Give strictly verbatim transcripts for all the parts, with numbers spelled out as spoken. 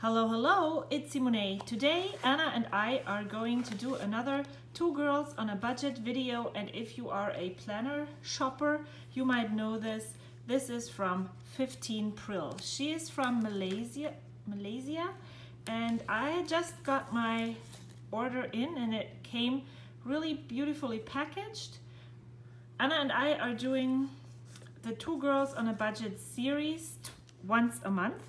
Hello, hello, it's Simone. Today Anna and I are going to do another Two Girls on a Budget video, and if you are a planner shopper, you might know this. This is from Fifteenpril. She is from Malaysia, Malaysia, and I just got my order in and it came really beautifully packaged. Anna and I are doing the Two Girls on a Budget series once a month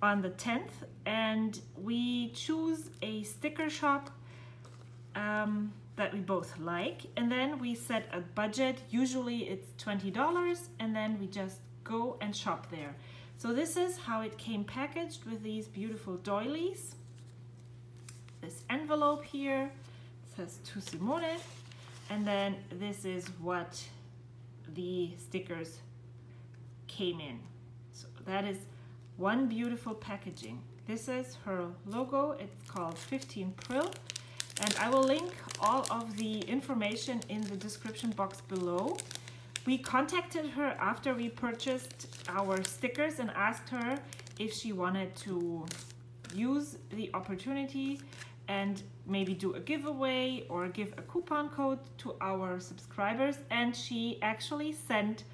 on the tenth, and we choose a sticker shop um, that we both like, and then we set a budget. Usually it's twenty dollars, and then we just go and shop there. So this is how it came packaged, with these beautiful doilies, this envelope here, it says to Simone, and then this is what the stickers came in. So that is one beautiful packaging. This is her logo. It's called Fifteenpril, and I will link all of the information in the description box below. We contacted her after we purchased our stickers and asked her if she wanted to use the opportunity and maybe do a giveaway or give a coupon code to our subscribers, and she actually sent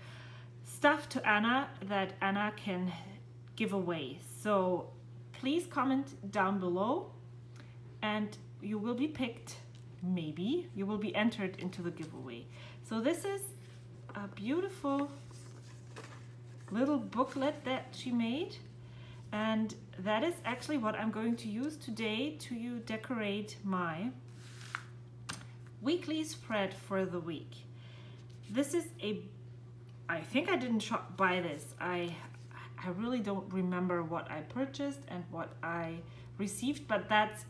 stuff to Anna that Anna can give away. So please comment down below and you will be picked. Maybe you will be entered into the giveaway. So this is a beautiful little booklet that she made, and that is actually what I'm going to use today to you decorate my weekly spread for the week. This is a, I think I didn't shop buy this. I, I really don't remember what I purchased and what I received, but that's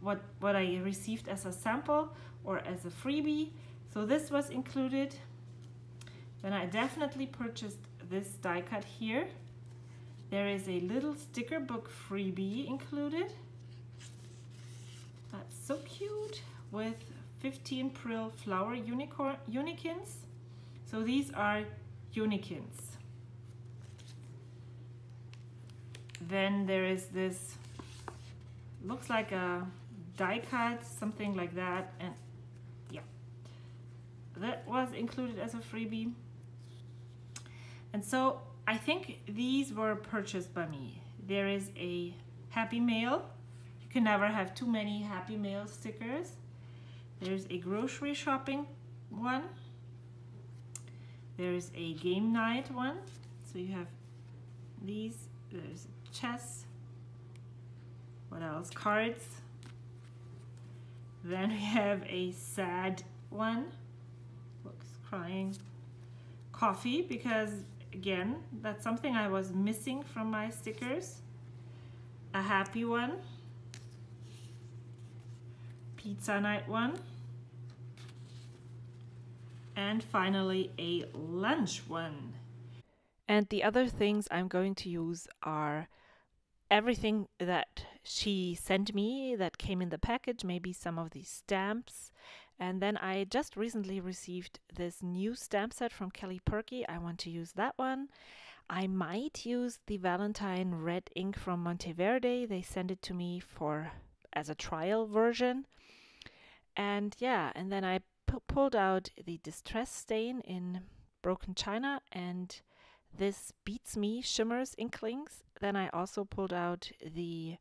what, what I received as a sample or as a freebie. So this was included. Then I definitely purchased this die cut here. There is a little sticker book freebie included. That's so cute, with Fifteenpril flower unicorn unikins. So these are unikins. Then there is this, looks like a die cut, something like that, and yeah, that was included as a freebie. And so I think these were purchased by me. There is a Happy Mail. You can never have too many Happy Mail stickers. There's a grocery shopping one. There's a game night one. So you have these. There's chess. What else? Cards. Then we have a sad one. Looks crying. Coffee, because again, that's something I was missing from my stickers. A happy one. Pizza night one. And finally a lunch one. And the other things I'm going to use are everything that she sent me that came in the package, maybe some of these stamps. And then I just recently received this new stamp set from Kelly Perky. I want to use that one. I might use the Valentine red ink from Monteverde. They sent it to me for as a trial version. And yeah, and then I pulled out the Distress Stain in Broken China and this Beats Me Shimmerz Inklings. Then I also pulled out the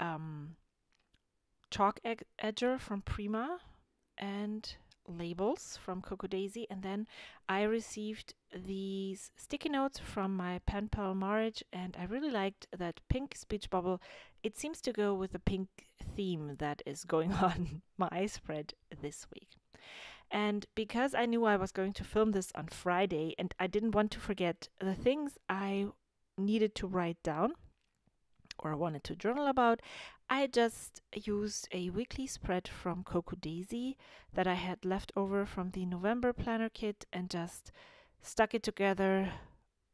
um, Chalk Ink Edger from Prima, and labels from Coco Daisy, and then I received these sticky notes from my pen pal Marriage, and I really liked that pink speech bubble. It seems to go with the pink theme that is going on my spread this week. And because I knew I was going to film this on Friday and I didn't want to forget the things I needed to write down or wanted to journal about, I just used a weekly spread from Coco Daisy that I had left over from the November planner kit and just stuck it together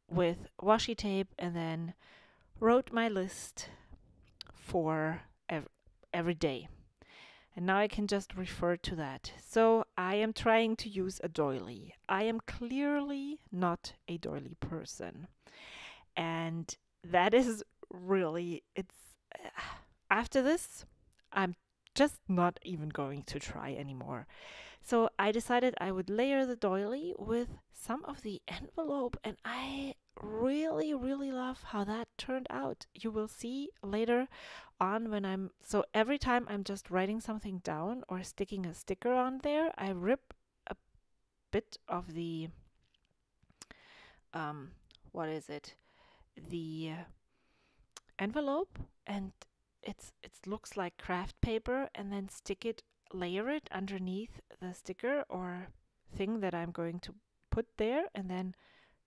with washi tape, and then wrote my list for ev every day. And now I can just refer to that. So I am trying to use a doily. I am clearly not a doily person. And that is really, it's after this, I'm just not even going to try anymore. So I decided I would layer the doily with some of the envelope, and I really, really love how that turned out. You will see later on when I'm, so every time I'm just writing something down or sticking a sticker on there, I rip a bit of the, um, what is it? The envelope, and it's, it looks like craft paper, and then stick it, layer it underneath the sticker or thing that I'm going to put there, and then,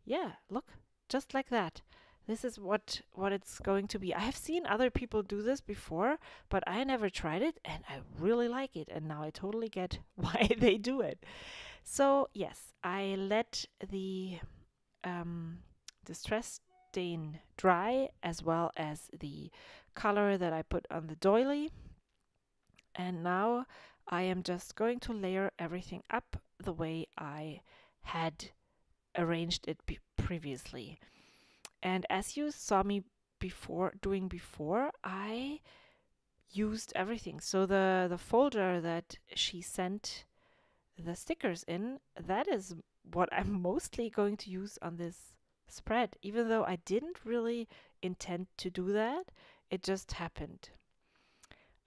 yeah, look, just like that. This is what what it's going to be. I have seen other people do this before, but I never tried it, and I really like it, and now I totally get why they do it. So yes, I let the um, Distress Stain dry, as well as the color that I put on the doily, and now I am just going to layer everything up the way I had arranged it previously. And as you saw me before doing before, I used everything. So the the folder that she sent the stickers in, that is what I'm mostly going to use on this spread, even though I didn't really intend to do that. It just happened.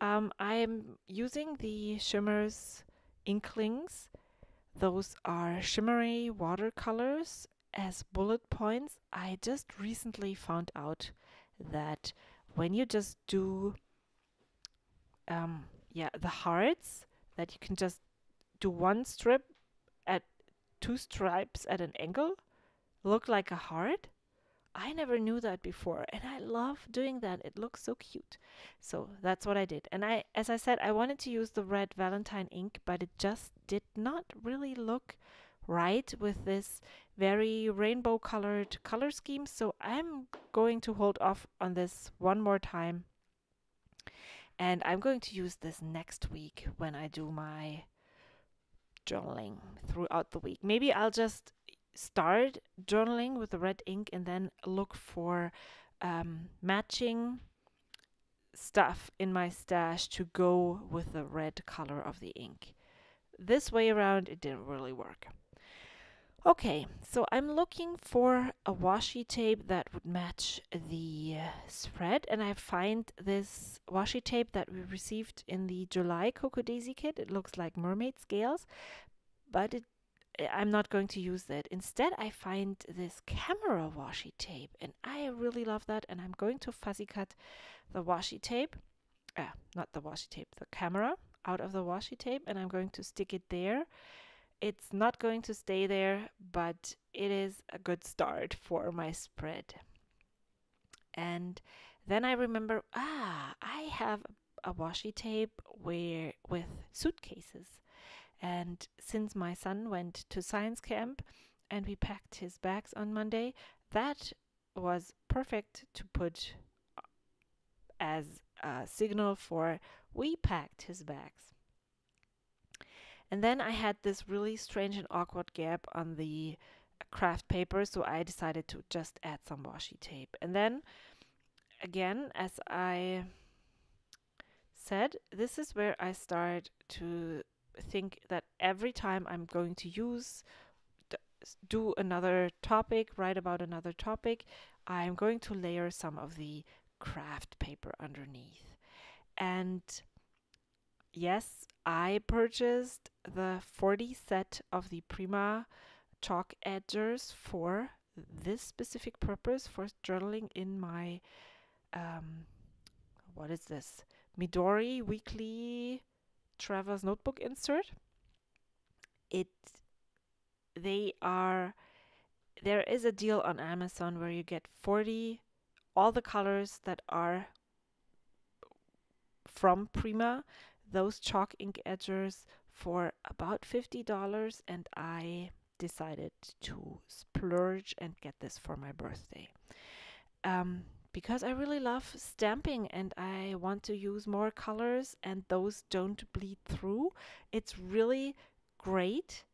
Um, I'm using the Shimmerz Inklings. Those are shimmery watercolors as bullet points. I just recently found out that when you just do um, yeah, the hearts, that you can just do one strip at two stripes at an angle, look like a heart. I never knew that before, and I love doing that. It looks so cute. So that's what I did. And I, as I said, I wanted to use the red Valentine ink, but it just did not really look right with this very rainbow colored color scheme. So I'm going to hold off on this one more time. And I'm going to use this next week when I do my journaling throughout the week. Maybe I'll just start journaling with the red ink and then look for um, matching stuff in my stash to go with the red color of the ink. This way around, it didn't really work. Okay, so I'm looking for a washi tape that would match the spread, and I find this washi tape that we received in the July Coco Daisy kit. It looks like mermaid scales, but it I'm not going to use that. Instead, I find this camera washi tape, and I really love that, and I'm going to fuzzy cut the washi tape, uh, not the washi tape, the camera out of the washi tape, and I'm going to stick it there. It's not going to stay there, but it is a good start for my spread. And then I remember, ah, I have a washi tape where with suitcases. And since my son went to science camp and we packed his bags on Monday, that was perfect to put as a signal for we packed his bags. And then I had this really strange and awkward gap on the craft paper, so I decided to just add some washi tape. And then again, as I said, this is where I start to think that every time I'm going to use, do another topic, write about another topic, I'm going to layer some of the craft paper underneath. And yes, I purchased the forty set of the Prima Chalk Edgers for this specific purpose, for journaling in my, um, what is this? Midori weekly Travel's notebook insert. It they are there is a deal on Amazon where you get forty all the colors that are from Prima, those chalk ink edgers, for about fifty dollars, and I decided to splurge and get this for my birthday. Um, because I really love stamping and I want to use more colors and those don't bleed through. It's really great.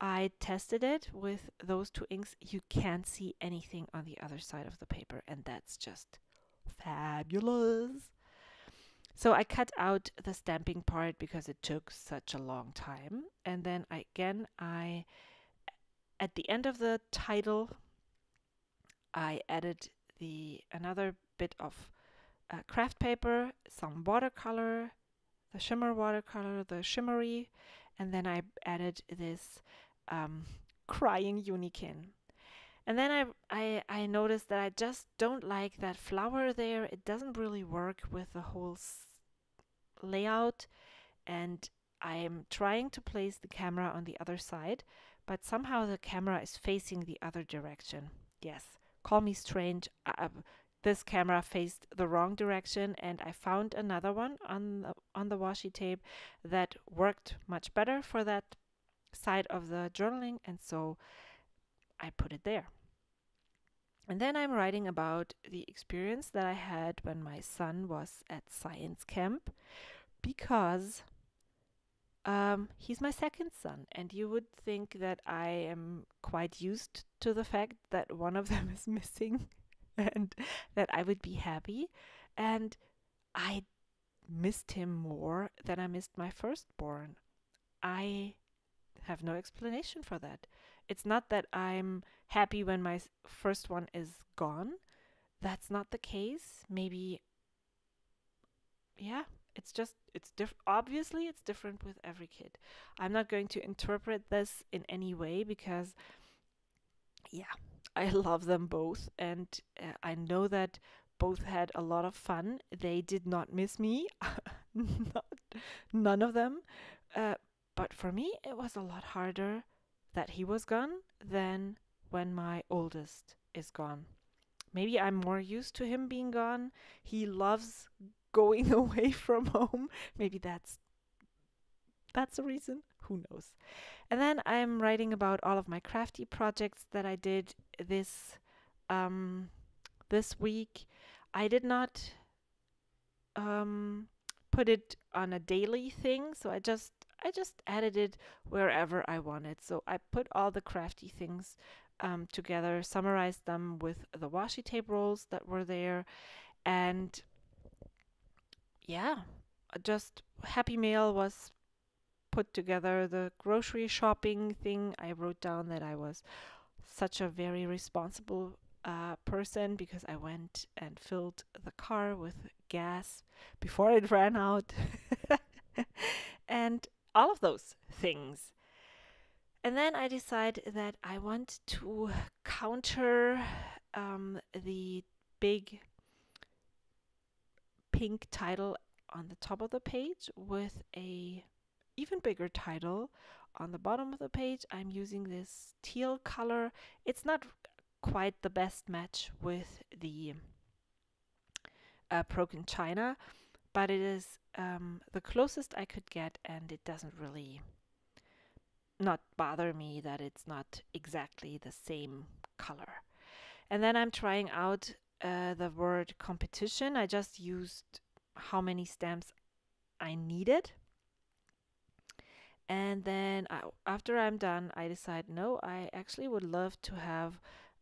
I tested it with those two inks. You can't see anything on the other side of the paper, and that's just fabulous. So I cut out the stamping part because it took such a long time. And then I, again, I, at the end of the title, I added the another bit of uh, craft paper, some watercolor, the shimmer watercolor, the shimmery, and then I added this um, crying unicorn. And then I, I, I noticed that I just don't like that flower there. It doesn't really work with the whole s layout. And I'm trying to place the camera on the other side, but somehow the camera is facing the other direction. Yes, call me strange. Uh, this camera faced the wrong direction, and I found another one on the, on the washi tape that worked much better for that side of the journaling, and so I put it there. And then I'm writing about the experience that I had when my son was at science camp, because um, he's my second son, and you would think that I am quite used to the fact that one of them is missing and that I would be happy. And I missed him more than I missed my firstborn. I have no explanation for that. It's not that I'm happy when my first one is gone. That's not the case. Maybe, yeah, it's just, it's diff- obviously it's different with every kid. I'm not going to interpret this in any way because, yeah, I love them both. And uh, I know that both had a lot of fun. They did not miss me, not, none of them. Uh, but for me, it was a lot harder that he was gone than when my oldest is gone. Maybe I'm more used to him being gone. He loves going away from home. Maybe that's that's the reason. Who knows? And then I'm writing about all of my crafty projects that I did this um, this week. I did not um, put it on a daily thing, so I just I just added it wherever I wanted. So I put all the crafty things um, together, summarized them with the washi tape rolls that were there. And yeah, just Happy Mail was put together. The grocery shopping thing, I wrote down that I was such a very responsible uh, person because I went and filled the car with gas before it ran out. And all of those things. And then I decide that I want to counter um, the big pink title on the top of the page with a even bigger title on the bottom of the page. I'm using this teal color. It's not quite the best match with the uh, broken china, but it is um, the closest I could get, and it doesn't really not bother me that it's not exactly the same color. And then I'm trying out uh, the word competition. I just used how many stamps I needed. And then I, after I'm done, I decide, no, I actually would love to have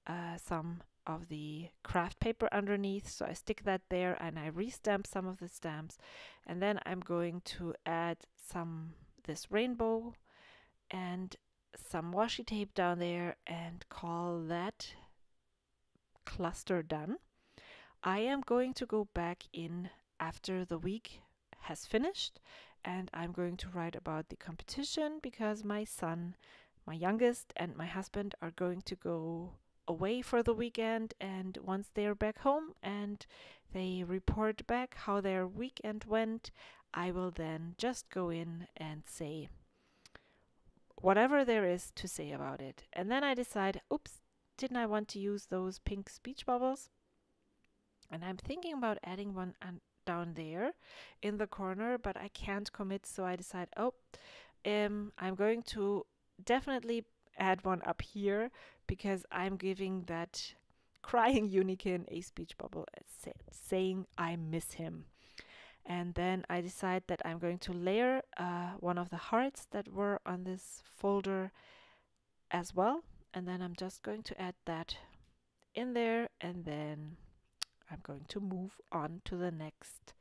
uh, some of the craft paper underneath, so I stick that there and I re-stamp some of the stamps. And then I'm going to add some this rainbow and some washi tape down there and call that cluster done. I am going to go back in after the week has finished, and I'm going to write about the competition because my son, my youngest, and my husband are going to go away for the weekend, and once they're back home and they report back how their weekend went, I will then just go in and say whatever there is to say about it. And then I decide, oops, didn't I want to use those pink speech bubbles? And I'm thinking about adding one down there in the corner, but I can't commit, so I decide, oh, um, I'm going to definitely add one up here because I'm giving that crying unicorn a speech bubble sa saying I miss him. And then I decide that I'm going to layer uh, one of the hearts that were on this folder as well. And then I'm just going to add that in there, and then I'm going to move on to the next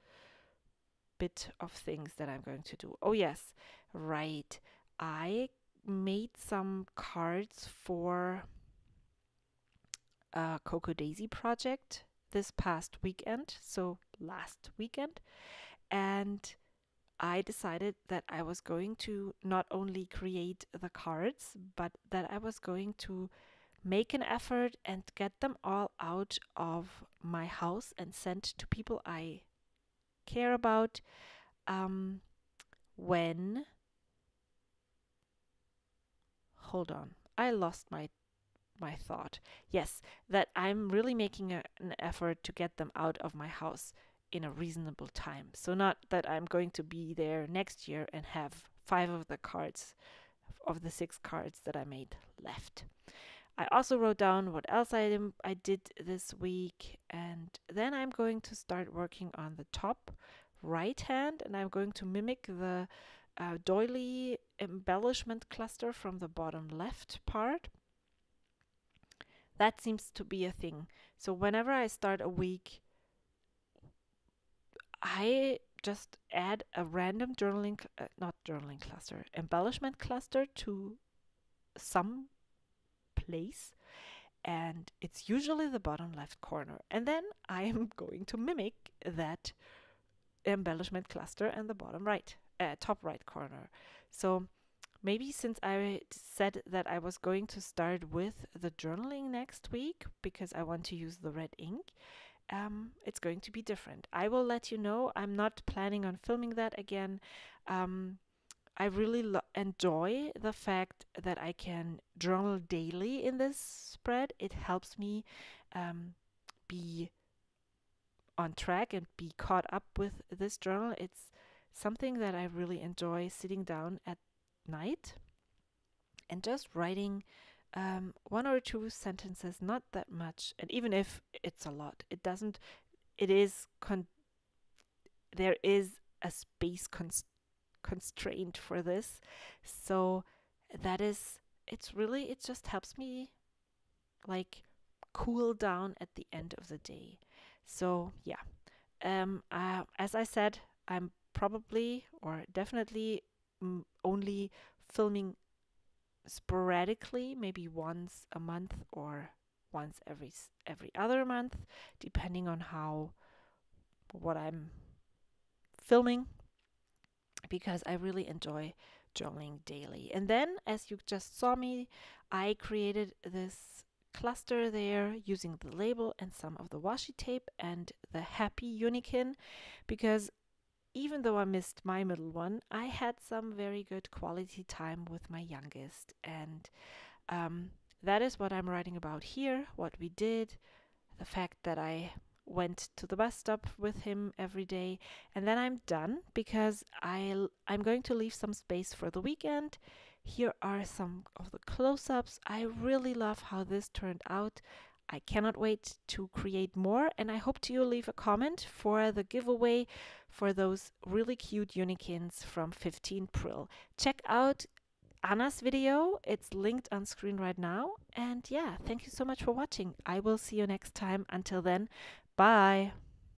bit of things that I'm going to do. Oh yes, right. I made some cards for a Coco Daisy project this past weekend, so last weekend, and I decided that I was going to not only create the cards, but that I was going to make an effort and get them all out of my house and sent to people I care about um, when, hold on, I lost my my thought. Yes, that I'm really making a, an effort to get them out of my house in a reasonable time. So not that I'm going to be there next year and have five of the cards, of the six cards that I made, left. I also wrote down what else I, I did this week, and then I'm going to start working on the top right hand, and I'm going to mimic the uh, doily embellishment cluster from the bottom left part. That seems to be a thing. So whenever I start a week, I just add a random journaling, uh, not journaling cluster, embellishment cluster to some place, and it's usually the bottom left corner, and then I am going to mimic that embellishment cluster and the bottom right, uh, top right corner. So maybe since I said that I was going to start with the journaling next week because I want to use the red ink, um, it's going to be different. I will let you know. I'm not planning on filming that again. um, I really lo enjoy the fact that I can journal daily in this spread. It helps me um, be on track and be caught up with this journal. It's something that I really enjoy, sitting down at night and just writing um, one or two sentences, not that much. And even if it's a lot, it doesn't, it is, con there is a space constraint. constrained for this, so that is, it's really, it just helps me like cool down at the end of the day. So yeah, um uh, as I said, I'm probably or definitely mm, only filming sporadically, maybe once a month or once every every other month, depending on how what I'm filming, because I really enjoy journaling daily. And then, as you just saw me, I created this cluster there using the label and some of the washi tape and the happy unicorn, because even though I missed my middle one, I had some very good quality time with my youngest. And um, that is what I'm writing about here, what we did, the fact that I went to the bus stop with him every day. And then I'm done, because I'll, I'm going to leave some space for the weekend. Here are some of the close-ups. I really love how this turned out. I cannot wait to create more, and I hope to you leave a comment for the giveaway for those really cute unikins from Fifteenpril. Check out Anna's video, it's linked on screen right now. And yeah, thank you so much for watching. I will see you next time. Until then, bye!